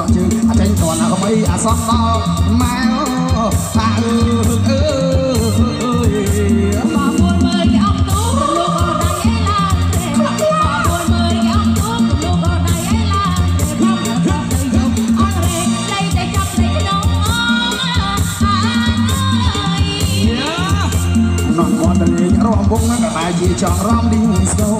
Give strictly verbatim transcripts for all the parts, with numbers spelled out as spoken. สอกชื่ออาเจนก่อนเอาไม่อาสอกต่อแมวตาอือเอ้ยรองบุ้งมันมาจีจองร้องดิ้งโซ่น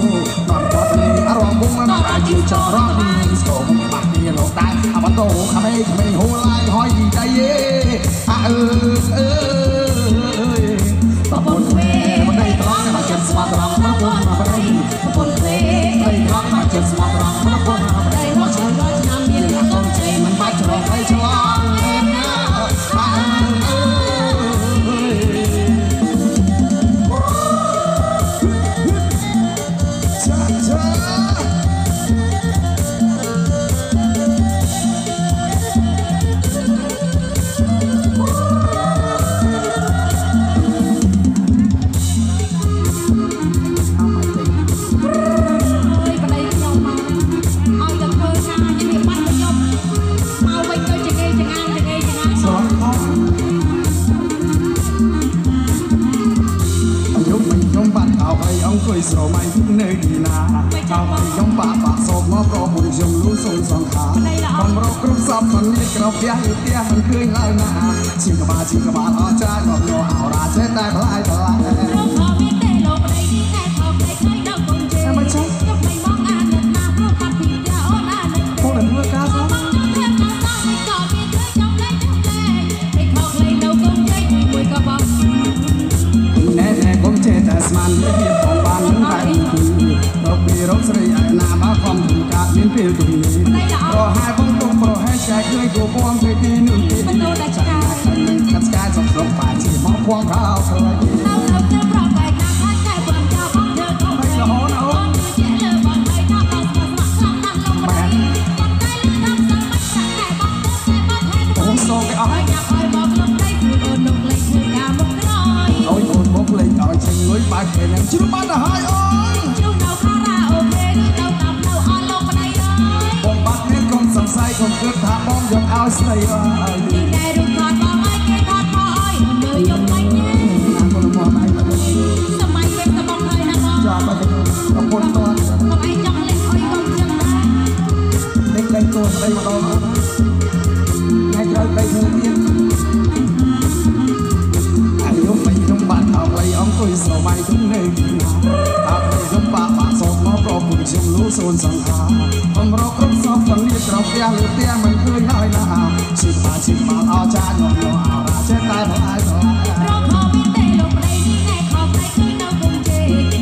อนกอดเลยรองบุ้งมันมาจีจองร้องดิ้งโซ่ปากดีหลงตาอาบัตโตอาเมฆเมฆหัวลายหอยใจเย่อาเออเออปะปนเวมันได้ร้องมาเจ็บสวัสดิ์ร้องมาปนมาปนปะปนเวได้ร้องมาเจ็บสวัสดิ์ร้องมาปนมาปนได้หัวใจร้อนน้ำเย็นต้องใจมันไม่ชอบไม่ชอบสาวไม่ถึงในดีนาชาวไม่ยอมป่าป่าศพมาเพราะบุญยมรู้ทรงสองขาบางเราครุ่นซับมันนี่เราเพี้ยนเตี้ยมันเคยลายนาชิงกบาชิงกบาอาจารย์บอกโยเอาราเชตได้พลายพลายเราขอไม่ได้เราไม่ได้แค่ขอไม่ได้เราคงเจอไม่ใช่ยกไม่มองอ่านเดินมาเพราะความผิดเดียวอ่านเลยพวกนั้นเมื่อก้าวเข้ามาต้องเทียบน้ำตาไม่ขอไม่ได้จำได้จำได้ไม่ขอเลยเราคงได้ไม่ควรกับบอกแน่แน่คงเจอแต่สมันไม่เพียงพอเราปีรบสรีอาณาบ้าความถูกกาดมินเปลี่ยนตรงนี้รอให้บ้องตรงรอให้ชายเคยกูพวงเคยดีหนุ่มดีประตูราชการกัดสกายสบสบฝ่ายชีมองพวงข้าวเคยเราเราจะปลอบใจน้ำพัดใจบนเจ้าของเธอคงไม่ละหอนเอาบนเธอเจริญบนใบหน้าบนสมัครสมัครลงมาดีบนใต้ลืมน้ำสมัครสมัครแต่บนเธอแต่บนใครก็คงส่งไปอ้อยอยากอ้อยบอกลงได้คือโดนลงเลยคือยามุกน้อยอ้อยโดนมุกเลยอ้อยชิงลุยปากเขียนชื่อบ้านอ้อยอ้อยใส่ของเกิดถ้าบ้องยกเอาใส่ไว้ดีได้ดูทอดบ้องไอ้แกทอดพ่อไอ้มันเลยยกไปแน่ทางคนละมอไอ้มาดูสมัยเป็นสมองเลยนะพ่อจอดไปกันกับคนตัวกับไอ้จ้องเล่นไอ้กองเชียงนะเด็กเล่นตัวเล่นมาโดนไอ้เจ้าไปเที่ยวเที่ยวไอ้ยกไปยกบ้านเอาไปอ้อมคุยสาวไปถึงในที่อาไปยกป่าป่าสอบมอปลอบผู้ชมรู้โซนสังหารคนรอครบสอบคนนี้เราเตี้ยหรือเตี้ยมันเคยน้อยนาชิมมาชิมมาเอาจานนมโยเอาราเชตายพลายสลายเราขอไม่เตะลงในนี้ไงขอใครเคยเราคงเจ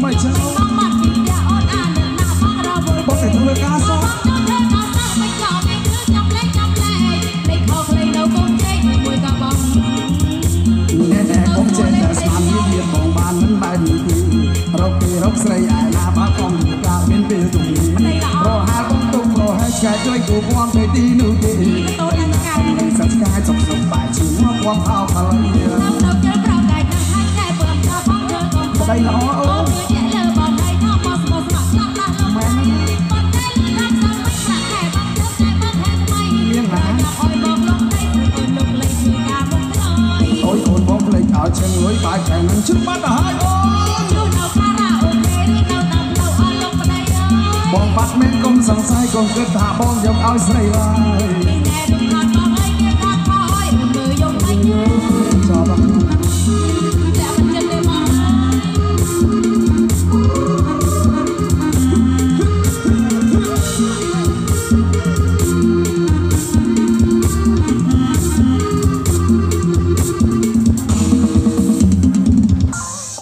ไม่ใช่บ้องมัดกินยาอ่อนอ่านเดินหน้าบ้องเราบนบ้องแต่เธอกล้าสอบบ้องเธอกล้าสอบไม่ขอไม่คือจำเลยจำเลยไม่ขอใครเราคงเจไม่มวยกับบ้องแน่แน่คงเจแต่สามยี่เดียบของบ้านมันใบหนึ่งทีเราปีรบใส่ไอ้นาบ้าคงกล้าเป็นเปลือยตรงนี้รอหาต้องตุ้งรอให้ชายด้วยกูพวงเคยดีหนูดีตัวนั้นกันสักกายสบสบฝ่ายชิมว่าพวงเอาพลังเยอะเราเจอเราได้ดังให้ใจเปิดตาพ้องเธอคงไปได้ล้อโอ้เดือดเดือดบอกได้ท้อมอสมอสมักลักลักลงไปปนได้ลืมรักซ้ำไม่หนักแค่บังเธอใจบังแทนไม่เรื่องนะคอยบอกลงได้คือคนลงเลยคือกาบุกน้อยโอ้ยคนบอกเลยเอาเชิงลุยปลายแข่งนั้นชุดมัดหายโอ้บัดเม็ดกลมสังสายกลมเกิดถ้าบ้องยกเอาใส่ไว้